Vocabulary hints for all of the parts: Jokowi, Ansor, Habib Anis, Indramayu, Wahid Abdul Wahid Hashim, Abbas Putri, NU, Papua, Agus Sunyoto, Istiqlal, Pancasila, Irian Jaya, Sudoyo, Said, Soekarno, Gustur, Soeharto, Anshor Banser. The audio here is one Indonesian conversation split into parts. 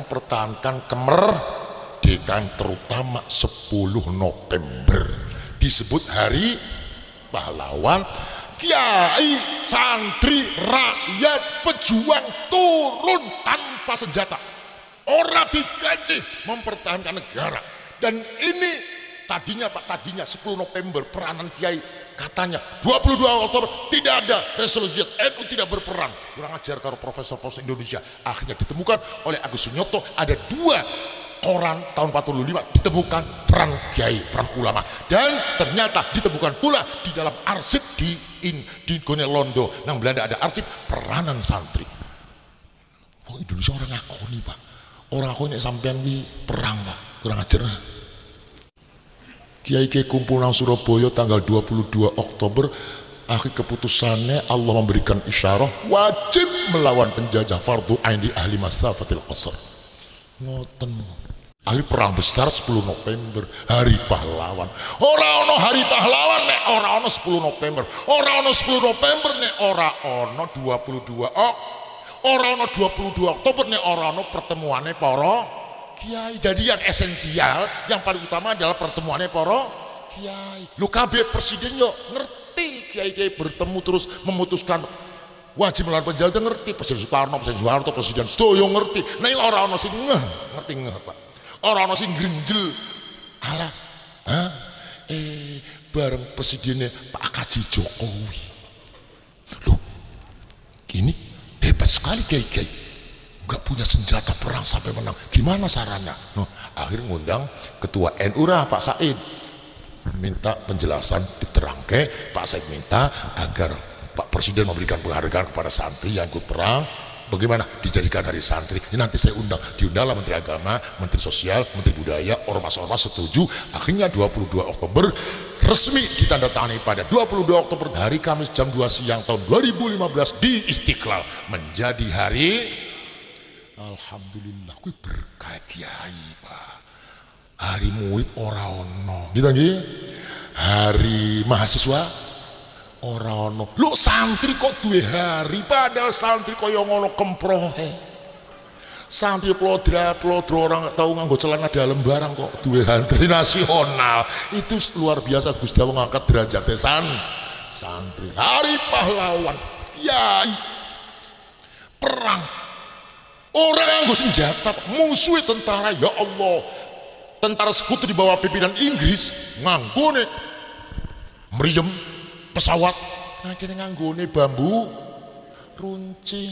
mempertahankan kemerdekaan, terutama 10 November disebut Hari Pahlawan. Kiai, santri, rakyat, pejuang turun tanpa senjata, orang digaji mempertahankan negara. Dan ini tadinya Pak, tadinya 10 November peranan kiai, katanya 22 Oktober tidak ada resolusi, NU tidak berperang. Kurang ajar kalau profesor-profesor Indonesia. Akhirnya ditemukan oleh Agus Sunyoto ada 2 koran tahun 45 ditemukan perang kiai, perang ulama, dan ternyata ditemukan pula di dalam arsip di Londo yang Belanda ada arsip peranan santri. Oh, Indonesia orang ngakoni Pak, orang ngakoni sampean di perang Pak, kurang ajar. Kiai kiai kumpul nang Surabaya tanggal 22 Oktober akhir keputusannya Allah memberikan isyarah wajib melawan penjajah fardu ain di ahli masafatil qasr. Ngoten. Hari perang besar 10 November, Hari Pahlawan. Ora ono Hari Pahlawan nek ora ono 10 November. Ora ono 10 November nek ora ono 22 ora ono 22 Oktober nek ora ono pertemuane para kiai. Jadi yang esensial, yang paling utama adalah pertemuane para kiai. Lu kabeh presiden yo ngerti kiai-kiai bertemu terus memutuskan wajib melawan penjajah, ngerti Presiden Soekarno, Presiden Soeharto, Presiden Sudoyo ngerti. Nah ini ora ono sing ngerti Pak. Orang-orang sing grenjel alah bareng presidennya Pak Kaji Jokowi. Loh, gini hebat sekali kiai-kiai nggak punya senjata perang sampai menang, gimana sarannya? Nah, akhirnya ngundang ketua NU Pak Said, minta penjelasan diterangke. Pak Said minta agar Pak Presiden memberikan penghargaan kepada santri yang ikut perang. Bagaimana dijadikan hari santri ini? Nanti saya undang, diundanglah Menteri Agama, Menteri Sosial, Menteri Budaya, ormas-ormas setuju. Akhirnya 22 Oktober resmi ditandatangani pada 22 Oktober hari Kamis jam 2 siang tahun 2015 di Istiqlal menjadi hari. Alhamdulillah kuwi berkah kiai Pak. Hari murid ora ono gitu, hari mahasiswa orang ono. Lu santri kok duwe hari, padahal santri kaya ngono kemprohe. Santri plodra orang nggak tahu nganggo celana dalam barang kok duwe hari nasional. Itu luar biasa Gusti Allah ngangkat derajatnya santri. Hari Pahlawan, kiai perang. Orang nganggo senjata, musuhi tentara. Ya Allah, tentara sekutu di bawah pimpinan Inggris nganggone mriem pesawat, nah kene nganggone bambu runcing.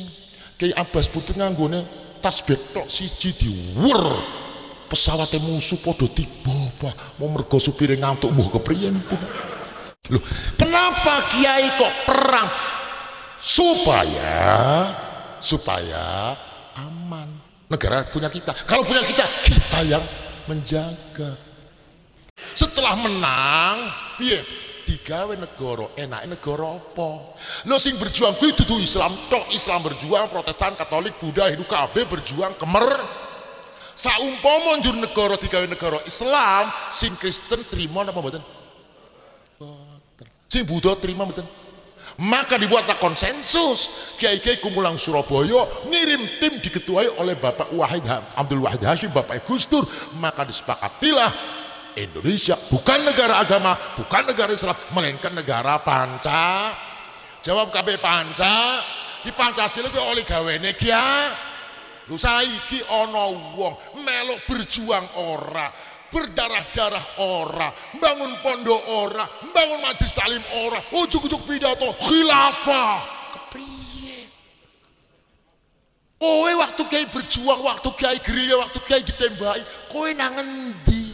Kiai Abbas Putri nganggone tas bag tok siji diwer pesawate musuh padha tiba Pak, mau mergo supire ngantuk mbuh kepriyen Pak. Loh, kenapa kiai kok perang? Supaya aman, negara punya kita. Kalau punya kita yang menjaga. Setelah menang piye? Digawe negara, enak negara apa? Lo sing berjuang kuwi dudu Islam tok, Islam berjuang, Protestan, Katolik, Buddha, Hindu kabeh berjuang kemer. Saumpama njur negara digawe negara Islam, sing Kristen terima napa mboten? Mboten. Sing Buddha terima mboten? Maka dibuatlah konsensus. Kiai-kiai kumpulan Surabaya ngirim tim diketuai oleh Bapak Wahid Abdul Wahid Hashim, Bapak Gustur. Maka disepakatilah Indonesia bukan negara agama, bukan negara Islam, melainkan negara Pancasila. Jawab KB Pancasila, di Pancasila itu oleh gawene kia. Lu saiki ono wong melo berjuang ora, berdarah-darah ora, bangun pondok ora, bangun majelis talim ora, ujuk-ujuk pidato khilafah. Kepriye? Kowe waktu kiai berjuang, waktu kiai gerilya, waktu kiai ditembaki, kowe nang ngendi?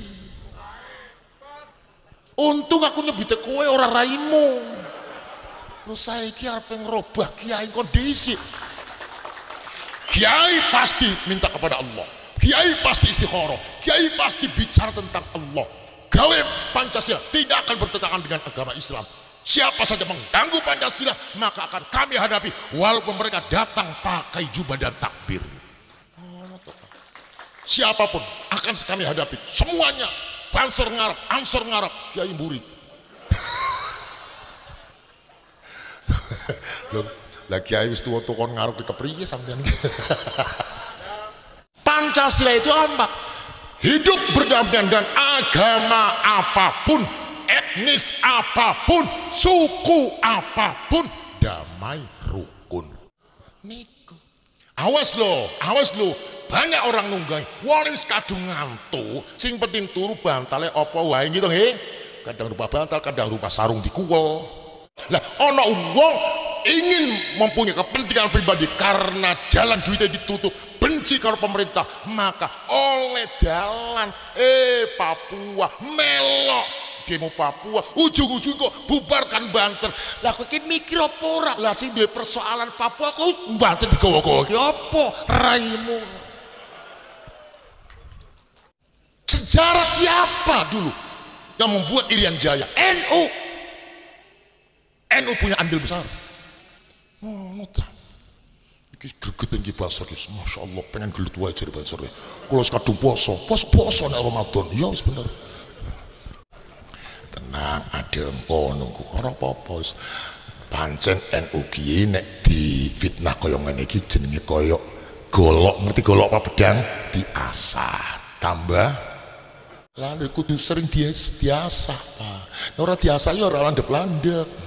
Untung aku nyebite kowe ora raimu. Lu saiki arep ngerubah kiai kondisi. Kiai pasti minta kepada Allah, kiai pasti istikharah, kiai pasti bicara tentang Allah. Gawe Pancasila tidak akan bertentangan dengan agama Islam. Siapa saja mengganggu Pancasila maka akan kami hadapi, walaupun mereka datang pakai jubah dan takbir. Siapapun akan kami hadapi semuanya. Banser ngarep, Anshor ngarep, kiai mburi. Lah kiai wis tuwa-tuwa kon ngarep kepriye sampean. Pancasila itu ambak. Hidup berdampingan dengan agama apapun, etnis apapun, suku apapun, damai rukun. Niku. Awas lo, banyak orang nunggang. Wong kadung ngantuk, sing penting turu bantale apa wae gitu he. Kadang rupa bantal, kadang rupa sarung dikuwel. Lah ana wong ingin mempunyai kepentingan pribadi karena jalan duitnya ditutup, benci karo pemerintah, maka oleh dalan Papua melok demo Papua, ujung-ujung kok bubarkan Banser. Lah kok iki mikir apa ora? Lah sing duwe persoalan Papua kok mbanten digowo-gowo iki apa raimu? Sejarah siapa dulu yang membuat Irian Jaya? NU punya andil besar. Iki gregetan iki Banser iki, masyaallah pengen gelut wae jare Banser. Kula sekadung poso nek Ramadan. Ya wis bener. Tenang, adem kono ku ora apa-apa. Pancen NU ki nek difitnah kaya ngene iki jenenge kaya golok, ngerti golok apa pedang? Diasah. Tambah lalu kudu sering diasah, Pak. Nek ora diasah ya ora landhep-landhep.